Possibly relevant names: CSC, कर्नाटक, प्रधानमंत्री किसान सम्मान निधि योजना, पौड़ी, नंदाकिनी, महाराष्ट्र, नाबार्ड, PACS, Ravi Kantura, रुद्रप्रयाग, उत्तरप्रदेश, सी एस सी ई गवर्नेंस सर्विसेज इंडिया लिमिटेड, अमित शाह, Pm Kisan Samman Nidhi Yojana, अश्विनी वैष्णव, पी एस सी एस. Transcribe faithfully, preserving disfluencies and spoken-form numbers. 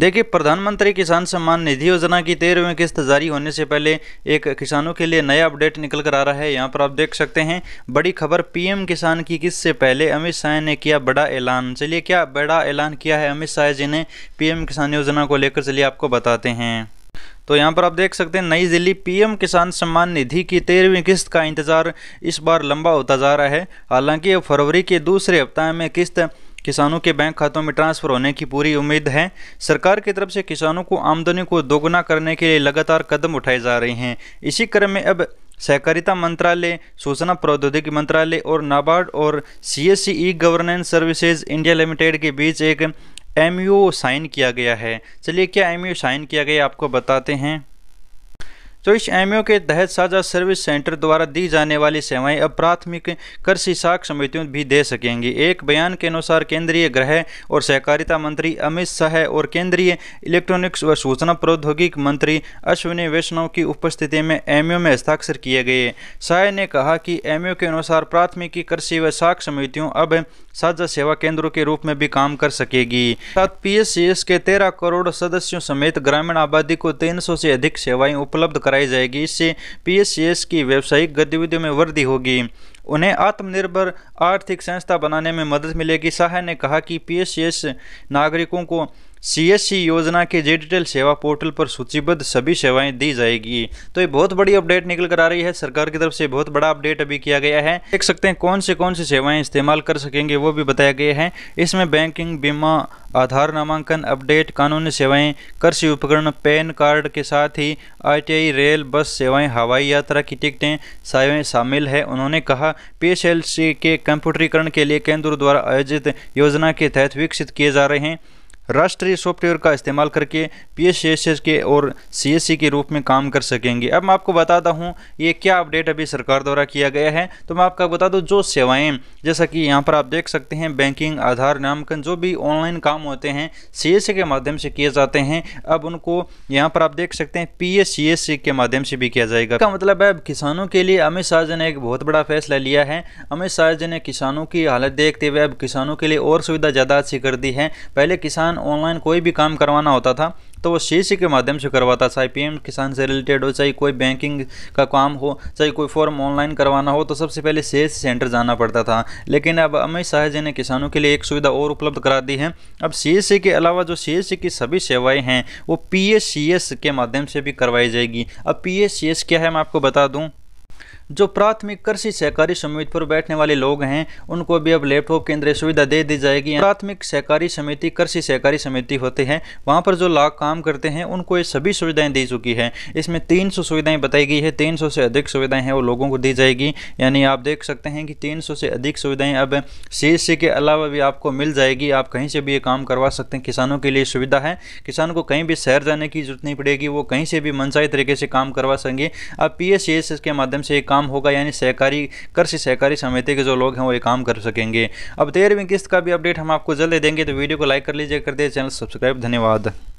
देखिए, प्रधानमंत्री किसान सम्मान निधि योजना की तेरहवीं किस्त जारी होने से पहले एक किसानों के लिए नया अपडेट निकल कर आ रहा है। यहाँ पर आप देख सकते हैं, बड़ी खबर, पीएम किसान की किस्त से पहले अमित शाह ने किया बड़ा ऐलान। चलिए, क्या बड़ा ऐलान किया है अमित शाह जी ने पीएम किसान योजना को लेकर, चलिए आपको बताते हैं। तो यहाँ पर आप देख सकते हैं, नई दिल्ली, पीएम किसान सम्मान निधि की तेरहवीं किस्त का इंतजार इस बार लंबा होता जा रहा है। हालांकि अब फरवरी के दूसरे हफ्ताह में किस्त किसानों के बैंक खातों में ट्रांसफर होने की पूरी उम्मीद है। सरकार की तरफ से किसानों को आमदनी को दोगुना करने के लिए लगातार कदम उठाए जा रहे हैं। इसी क्रम में अब सहकारिता मंत्रालय, सूचना प्रौद्योगिकी मंत्रालय और नाबार्ड और सी एस सी ई गवर्नेंस सर्विसेज इंडिया लिमिटेड के बीच एक एम यू साइन किया गया है। चलिए, क्या एम यू साइन किया गया आपको बताते हैं। तो इस एम यू के तहत साझा सर्विस सेंटर द्वारा दी जाने वाली सेवाएं अब प्राथमिक कर साख समितियों भी दे सकेंगी। एक बयान के अनुसार केंद्रीय गृह और सहकारिता मंत्री अमित शाह और केंद्रीय इलेक्ट्रॉनिक्स व सूचना प्रौद्योगिकी मंत्री अश्विनी वैष्णव की उपस्थिति में एम यू में हस्ताक्षर किए गए। शाह ने कहा कि एम यू के अनुसार प्राथमिक कृषि व साख समितियों अब साझा सेवा केंद्रों के रूप में भी काम कर सकेगी। साथ पी एस सी एस के तेरह करोड़ सदस्यों समेत ग्रामीण आबादी को तीन सौ से अधिक सेवाएं उपलब्ध कराई जाएगी। इससे पी एस सी एस की व्यावसायिक गतिविधियों में वृद्धि होगी, उन्हें आत्मनिर्भर आर्थिक संस्था बनाने में मदद मिलेगी। शाह ने कहा कि पी एस सी एस नागरिकों को सी एस सी योजना के डिजिटल सेवा पोर्टल पर सूचीबद्ध सभी सेवाएं दी जाएगी। तो ये बहुत बड़ी अपडेट निकल कर आ रही है, सरकार की तरफ से बहुत बड़ा अपडेट अभी किया गया है। देख सकते हैं कौन से कौन सी सेवाएं इस्तेमाल कर सकेंगे वो भी बताया गया है। इसमें बैंकिंग, बीमा, आधार नामांकन अपडेट, कानूनी सेवाएं, कृषि उपकरण, पैन कार्ड के साथ ही आई टी आई, रेल, बस सेवाएं, हवाई यात्रा की टिकटें, सेवाएँ शामिल है। उन्होंने कहा, पी एस एल सी के कंप्यूटरीकरण के लिए केंद्र द्वारा आयोजित योजना के तहत विकसित किए जा रहे हैं राष्ट्रीय सॉफ्टवेयर का इस्तेमाल करके पी एस सी एस S के और सी एस सी के रूप में काम कर सकेंगे। अब मैं आपको बताता हूं ये क्या अपडेट अभी सरकार द्वारा किया गया है। तो मैं आपको बता दूं, जो सेवाएं जैसा कि यहां पर आप देख सकते हैं, बैंकिंग, आधार नामांकन, जो भी ऑनलाइन काम होते हैं सी एस सी के माध्यम से किए जाते हैं, अब उनको यहाँ पर आप देख सकते हैं पी एस सी एस C के माध्यम से भी किया जाएगा। इसका मतलब है किसानों के लिए अमित शाह जी ने एक बहुत बड़ा फैसला लिया है। अमित शाह जी ने किसानों की हालत देखते हुए अब किसानों के लिए और सुविधा ज़्यादा अच्छी कर दी है। पहले किसान ऑनलाइन कोई भी काम करवाना होता था तो वो सीएससी के माध्यम से करवाता था, पीएम किसान से रिलेटेड हो, चाहे कोई बैंकिंग का काम हो, चाहे कोई फॉर्म ऑनलाइन करवाना हो, तो सबसे पहले सीएससी सेंटर जाना पड़ता था। लेकिन अब अमित शाह जी ने किसानों के लिए एक सुविधा और उपलब्ध करा दी है। अब सीएससी के अलावा जो सीएससी की सभी सेवाएं हैं वो पीएससीएस के माध्यम से भी करवाई जाएगी। अब पीएससीएस क्या है मैं आपको बता दूँ, जो प्राथमिक कृषि सहकारी समिति पर बैठने वाले लोग हैं उनको भी अब लैपटॉप केंद्रीय सुविधा दे दी जाएगी। प्राथमिक सहकारी समिति कृषि सहकारी समिति होते हैं, वहाँ पर जो लोग काम करते हैं उनको ये सभी सुविधाएं दी चुकी हैं। इसमें तीन सौ सुविधाएं बताई गई है, तीन सौ से अधिक सुविधाएं हैं वो लोगों को दी जाएगी। यानी आप देख सकते हैं कि तीन सौ से अधिक सुविधाएँ अब सीएससी के अलावा भी आपको मिल जाएगी। आप कहीं से भी ये काम करवा सकते हैं, किसानों के लिए सुविधा है। किसानों को कहीं भी शहर जाने की जरूरत नहीं पड़ेगी, वो कहीं से भी मनचाही तरीके से काम करवा सकेंगे। अब पीएससीएस के माध्यम से काम होगा, यानी सहकारी कृषि सहकारी समिति के जो लोग हैं वो ये काम कर सकेंगे। अब तेरहवीं किस्त का भी अपडेट हम आपको जल्द देंगे, तो वीडियो को लाइक कर लीजिए, कर दीजिए, चैनल सब्सक्राइब। धन्यवाद।